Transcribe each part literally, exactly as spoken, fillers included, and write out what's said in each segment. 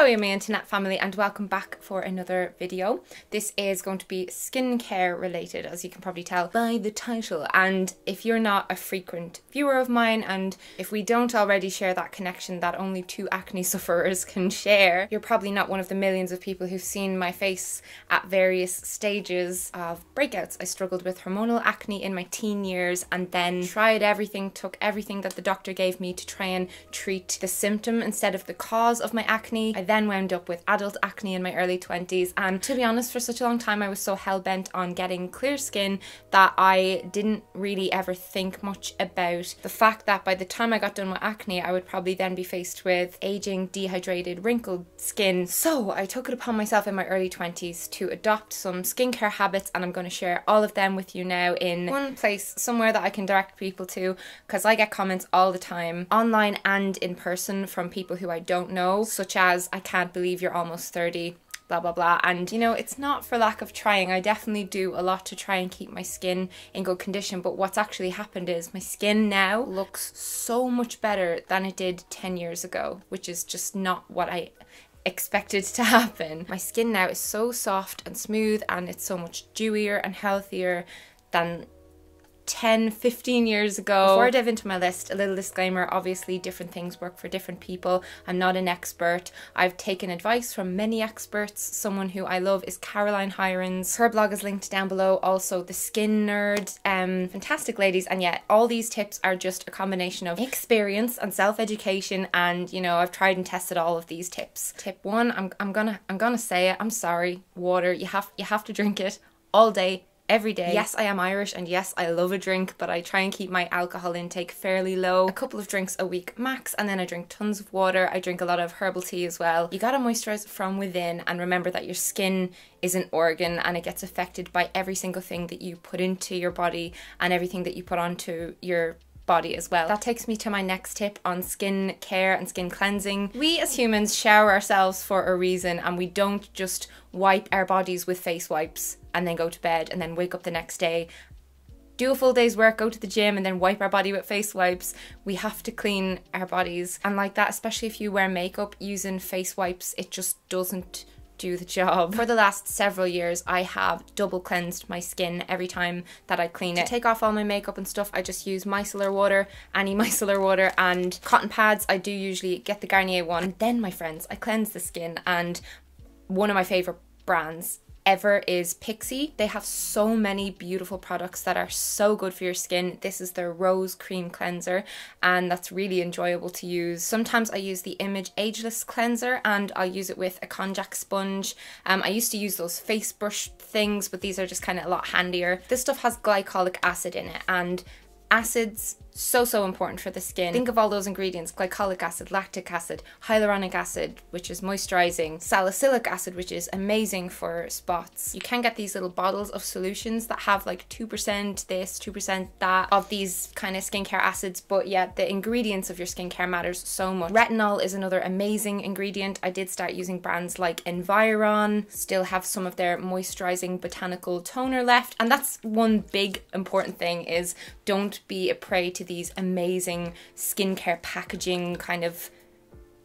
Hello my internet family, and welcome back for another video. This is going to be skincare related, as you can probably tell by the title, and if you're not a frequent viewer of mine, and if we don't already share that connection that only two acne sufferers can share, you're probably not one of the millions of people who've seen my face at various stages of breakouts. I struggled with hormonal acne in my teen years and then tried everything, took everything that the doctor gave me to try and treat the symptom instead of the cause of my acne. I then wound up with adult acne in my early twenties, and to be honest, for such a long time I was so hell-bent on getting clear skin that I didn't really ever think much about the fact that by the time I got done with acne I would probably then be faced with aging, dehydrated, wrinkled skin. So I took it upon myself in my early twenties to adopt some skincare habits, and I'm going to share all of them with you now in one place, somewhere that I can direct people to, because I get comments all the time online and in person from people who I don't know, such as, I can't believe you're almost thirty, blah blah blah. And you know, it's not for lack of trying. I definitely do a lot to try and keep my skin in good condition, but what's actually happened is my skin now looks so much better than it did ten years ago, which is just not what I expected to happen. My skin now is so soft and smooth, and it's so much dewier and healthier than ten, fifteen years ago. Before I dive into my list, a little disclaimer, obviously different things work for different people. I'm not an expert. I've taken advice from many experts. Someone who I love is Caroline Hirons. Her blog is linked down below. Also The Skin Nerd. Um, fantastic ladies. And yet, yeah, all these tips are just a combination of experience and self-education, and you know, I've tried and tested all of these tips. Tip one, I'm, I'm gonna I'm gonna say it, I'm sorry, water. You have you have to drink it all day, every day. Yes, I am Irish, and yes, I love a drink, but I try and keep my alcohol intake fairly low. A couple of drinks a week max, and then I drink tons of water. I drink a lot of herbal tea as well. You gotta moisturize from within, and remember that your skin is an organ and it gets affected by every single thing that you put into your body and everything that you put onto your body as well. That takes me to my next tip on skin care and skin cleansing. We as humans shower ourselves for a reason, and we don't just wipe our bodies with face wipes and then go to bed and then wake up the next day, do a full day's work, go to the gym, and then wipe our body with face wipes. We have to clean our bodies, and like that, especially if you wear makeup, using face wipes, it just doesn't do the job. For the last several years, I have double cleansed my skin every time that I clean it. To take off all my makeup and stuff, I just use micellar water, any micellar water, and cotton pads. I do usually get the Garnier one. And then, my friends, I cleanse the skin, and one of my favorite brands ever is Pixi. They have so many beautiful products that are so good for your skin. This is their Rose Cream Cleanser, and that's really enjoyable to use. Sometimes I use the Image Ageless Cleanser, and I'll use it with a konjac sponge. Um, I used to use those face brush things, but these are just kind of a lot handier. This stuff has glycolic acid in it, and acids, so so important for the skin. Think of all those ingredients: glycolic acid, lactic acid, hyaluronic acid, which is moisturizing, salicylic acid, which is amazing for spots. You can get these little bottles of solutions that have like two percent this, two percent that of these kind of skincare acids, but yet the ingredients of your skincare matters so much. Retinol is another amazing ingredient. I did start using brands like Environ, still have some of their moisturizing botanical toner left, and that's one big important thing, is don't be a prey to these amazing skincare packaging kind of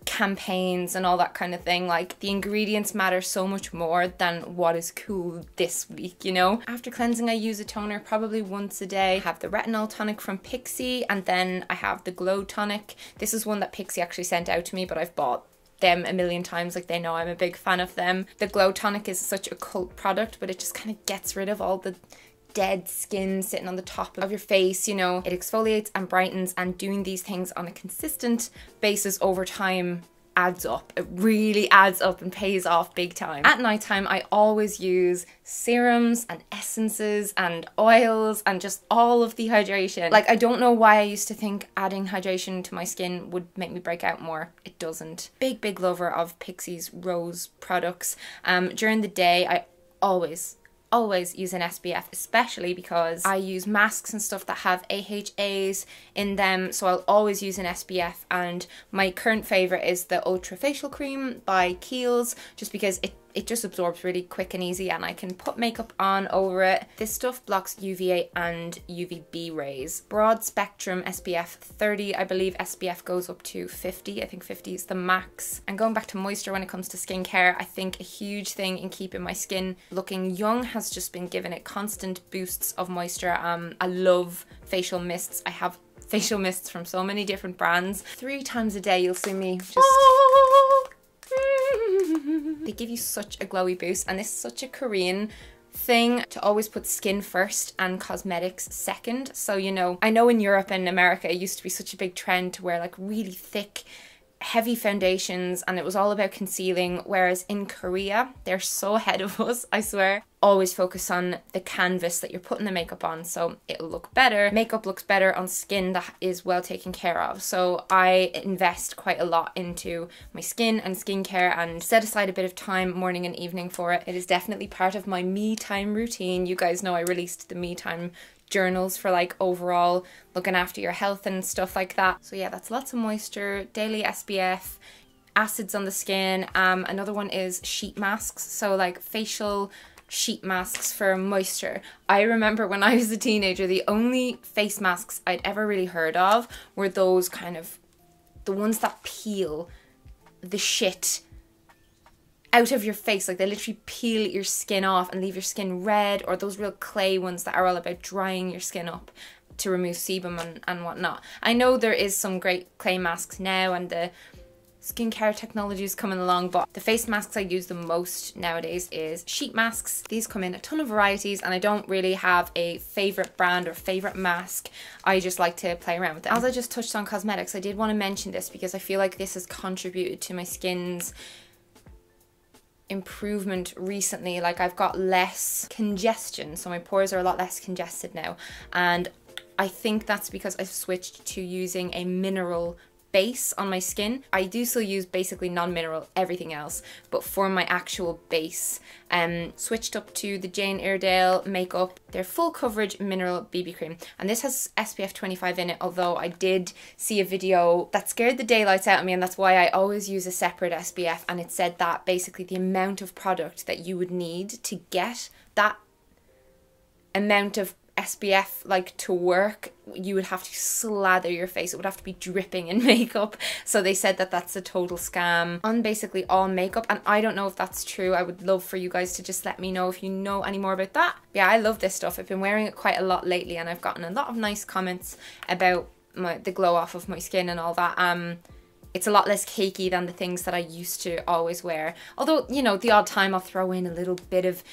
campaigns and all that kind of thing. Like, the ingredients matter so much more than what is cool this week, you know? After cleansing, I use a toner probably once a day. I have the retinol tonic from Pixi, and then I have the glow tonic. This is one that Pixi actually sent out to me, but I've bought them a million times. Like, they know I'm a big fan of them. The glow tonic is such a cult product, but it just kind of gets rid of all the dead skin sitting on the top of your face, you know. It exfoliates and brightens, and doing these things on a consistent basis over time adds up. It really adds up and pays off big time. At nighttime, I always use serums and essences and oils and just all of the hydration. Like, I don't know why I used to think adding hydration to my skin would make me break out more. It doesn't. Big, big lover of Pixi's Rose products. Um, during the day, I always always use an S P F, especially because I use masks and stuff that have A H As in them, so I'll always use an S P F. And my current favorite is the Ultra Facial Cream by Kiehl's, just because it it just absorbs really quick and easy, and I can put makeup on over it. This stuff blocks U V A and U V B rays. Broad spectrum S P F thirty. I believe S P F goes up to fifty. I think fifty is the max. And going back to moisture when it comes to skincare, I think a huge thing in keeping my skin looking young has just been giving it constant boosts of moisture. Um, I love facial mists. I have facial mists from so many different brands. Three times a day you'll see me just... Oh! They give you such a glowy boost, and it's such a Korean thing to always put skin first and cosmetics second. So, you know, I know in Europe and America it used to be such a big trend to wear like really thick, heavy foundations, and it was all about concealing, whereas in Korea they're so ahead of us, I swear. Always focus on the canvas that you're putting the makeup on, so it'll look better. Makeup looks better on skin that is well taken care of. So I invest quite a lot into my skin and skincare and set aside a bit of time morning and evening for it. It is definitely part of my me time routine. You guys know I released the me time journals for like overall looking after your health and stuff like that. So yeah, that's lots of moisture, daily S P F, acids on the skin. Um, another one is sheet masks. So like facial sheet masks for moisture. I remember when I was a teenager, the only face masks I'd ever really heard of were those kind of, the ones that peel the shit out of your face, like they literally peel your skin off and leave your skin red, or those real clay ones that are all about drying your skin up to remove sebum and, and whatnot. I know there is some great clay masks now and the skincare technology is coming along, but the face masks I use the most nowadays is sheet masks. These come in a ton of varieties and I don't really have a favorite brand or favorite mask. I just like to play around with them. As I just touched on cosmetics, I did want to mention this because I feel like this has contributed to my skin's improvement recently. Like I've got less congestion, so my pores are a lot less congested now, and I think that's because I've switched to using a mineral base on my skin. I do still use basically non-mineral everything else, but for my actual base, um, switched up to the Jane Iredale makeup, their full coverage mineral B B cream, and this has S P F twenty-five in it, although I did see a video that scared the daylights out of me, and that's why I always use a separate S P F, and it said that basically the amount of product that you would need to get that amount of S P F like to work, you would have to slather your face, it would have to be dripping in makeup. So they said that that's a total scam on basically all makeup, and I don't know if that's true. I would love for you guys to just let me know if you know any more about that. Yeah, I love this stuff. I've been wearing it quite a lot lately, and I've gotten a lot of nice comments about my the glow off of my skin and all that. Um it's a lot less cakey than the things that I used to always wear, although, you know, the odd time I'll throw in a little bit of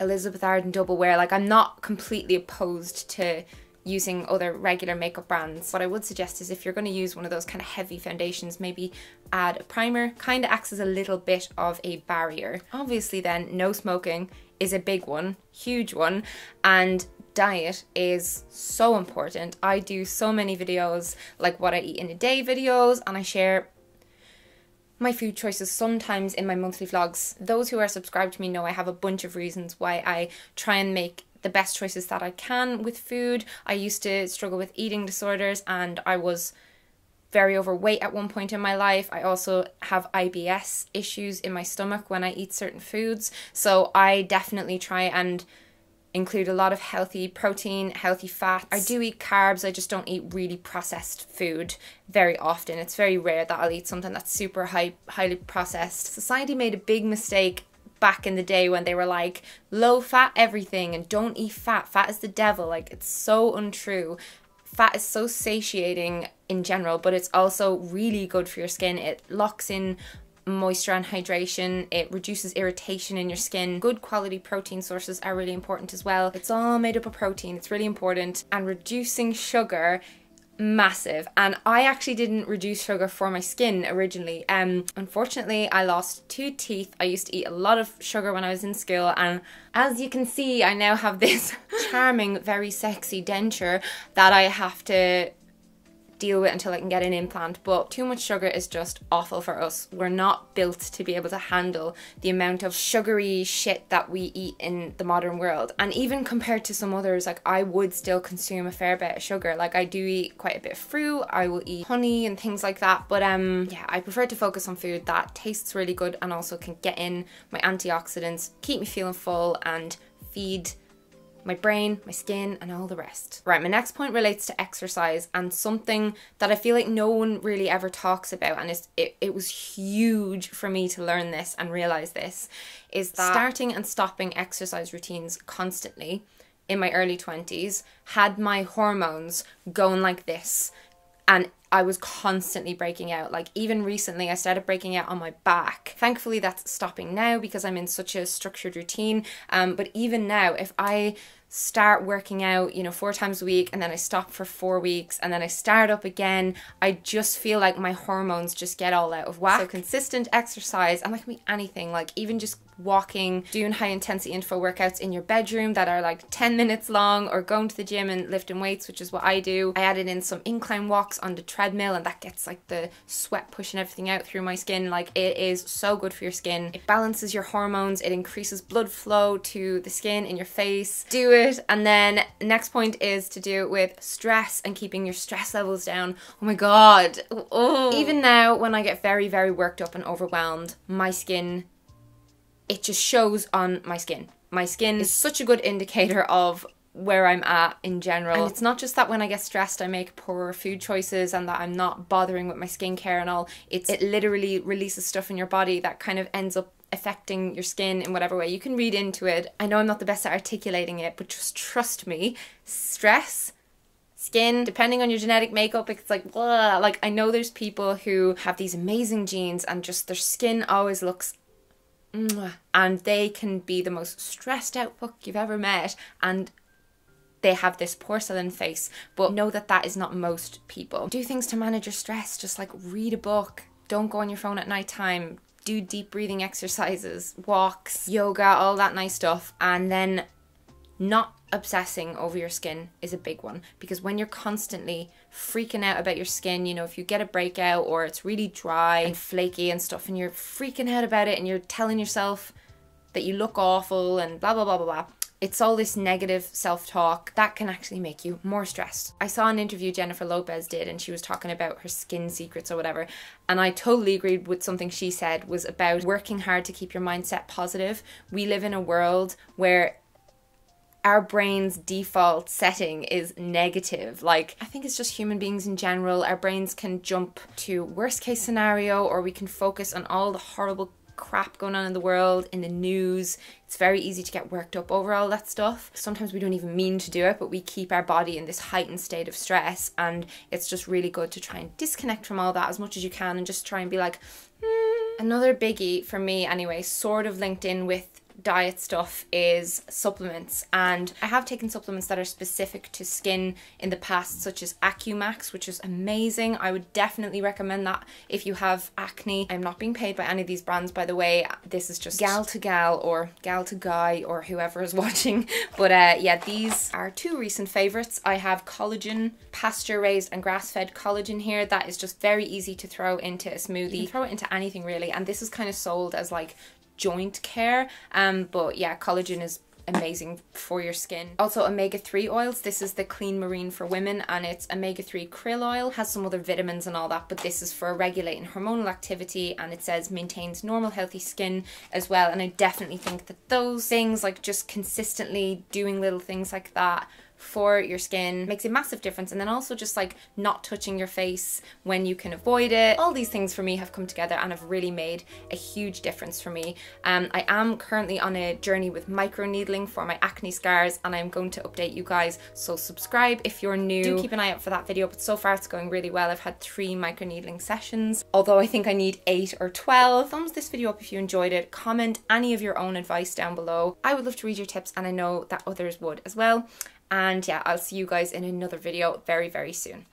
Elizabeth Arden double wear. Like, I'm not completely opposed to using other regular makeup brands. What I would suggest is if you're going to use one of those kind of heavy foundations, maybe add a primer, kind of acts as a little bit of a barrier. Obviously then, no smoking is a big one, huge one, and diet is so important. I do so many videos, like what I eat in a day videos, and I share my food choices sometimes in my monthly vlogs. Those who are subscribed to me know I have a bunch of reasons why I try and make the best choices that I can with food. I used to struggle with eating disorders, and I was very overweight at one point in my life. I also have I B S issues in my stomach when I eat certain foods. So I definitely try and include a lot of healthy protein, healthy fats. I do eat carbs, I just don't eat really processed food very often. It's very rare that I'll eat something that's super high, highly processed. Society made a big mistake back in the day when they were like, low fat everything and don't eat fat, fat is the devil. Like, it's so untrue. Fat is so satiating in general, but it's also really good for your skin. It locks in moisture and hydration, it reduces irritation in your skin. Good quality protein sources are really important as well. It's all made up of protein, it's really important. And reducing sugar, massive. And I actually didn't reduce sugar for my skin originally. Um, unfortunately, I lost two teeth. I used to eat a lot of sugar when I was in school, and as you can see, I now have this charming, very sexy denture that I have to deal with until I can get an implant, but too much sugar is just awful for us. We're not built to be able to handle the amount of sugary shit that we eat in the modern world. And even compared to some others, like I would still consume a fair bit of sugar. Like I do eat quite a bit of fruit, I will eat honey and things like that, but um, yeah, I prefer to focus on food that tastes really good and also can get in my antioxidants, keep me feeling full and feed my brain, my skin, and all the rest. Right, my next point relates to exercise and something that I feel like no one really ever talks about, and it's, it, it was huge for me to learn this and realize this, is that starting and stopping exercise routines constantly in my early twenties had my hormones going like this, and I was constantly breaking out. Like even recently I started breaking out on my back. Thankfully that's stopping now because I'm in such a structured routine, um, but even now if I start working out, you know, four times a week and then I stop for four weeks and then I start up again, I just feel like my hormones just get all out of whack. So consistent exercise, and that can be anything, like even just walking, doing high intensity interval workouts in your bedroom that are like ten minutes long, or going to the gym and lifting weights, which is what I do. I added in some incline walks on the treadmill, and that gets like the sweat pushing everything out through my skin. Like it is so good for your skin. It balances your hormones, it increases blood flow to the skin in your face. Do it. It. And then next point is to do with stress and keeping your stress levels down. Oh my god. Oh. Even now when I get very very worked up and overwhelmed, my skin, it just shows on my skin. My skin is such a good indicator of where I'm at in general. And it's not just that when I get stressed I make poorer food choices and that I'm not bothering with my skincare and all. It's, it literally releases stuff in your body that kind of ends up affecting your skin in whatever way you can read into it. I know I'm not the best at articulating it, but just trust me, stress, skin, depending on your genetic makeup, it's like, blah. Like I know there's people who have these amazing genes and just their skin always looks, and they can be the most stressed out fuck you've ever met, and they have this porcelain face, but know that that is not most people. Do things to manage your stress, just like read a book, don't go on your phone at nighttime, do deep breathing exercises, walks, yoga, all that nice stuff. And then not obsessing over your skin is a big one, because when you're constantly freaking out about your skin, you know, if you get a breakout or it's really dry and flaky and stuff and you're freaking out about it and you're telling yourself that you look awful and blah, blah, blah, blah, blah. It's all this negative self-talk that can actually make you more stressed. I saw an interview Jennifer Lopez did and she was talking about her skin secrets or whatever, and I totally agreed with something she said was about working hard to keep your mindset positive. We live in a world where our brain's default setting is negative. Like, I think it's just human beings in general. Our brains can jump to worst case scenario, or we can focus on all the horrible crap going on in the world, in the news. It's very easy to get worked up over all that stuff. Sometimes we don't even mean to do it, but we keep our body in this heightened state of stress, and it's just really good to try and disconnect from all that as much as you can and just try and be like, hmm. Another biggie for me anyway, sort of linked in with diet stuff, is supplements. And I have taken supplements that are specific to skin in the past, such as AcuMax, which is amazing. I would definitely recommend that if you have acne. I'm not being paid by any of these brands, by the way. This is just gal to gal or gal to guy or whoever is watching. But uh, yeah, these are two recent favorites. I have collagen, pasture raised and grass-fed collagen here. That is just very easy to throw into a smoothie. You can throw it into anything really. And this is kind of sold as like joint care, um but yeah, collagen is amazing for your skin. Also omega three oils. This is the Clean Marine for women, and it's omega three krill oil, has some other vitamins and all that, but this is for regulating hormonal activity, and it says maintains normal healthy skin as well. And I definitely think that those things, like just consistently doing little things like that for your skin, makes a massive difference. And then also just like not touching your face when you can avoid it. All these things for me have come together and have really made a huge difference for me. Um, I am currently on a journey with microneedling for my acne scars, and I'm going to update you guys, so subscribe if you're new. Do keep an eye out for that video, but so far it's going really well. I've had three microneedling sessions, although I think I need eight or twelve. Thumbs this video up if you enjoyed it. Comment any of your own advice down below. I would love to read your tips, and I know that others would as well. And yeah, I'll see you guys in another video very, very soon.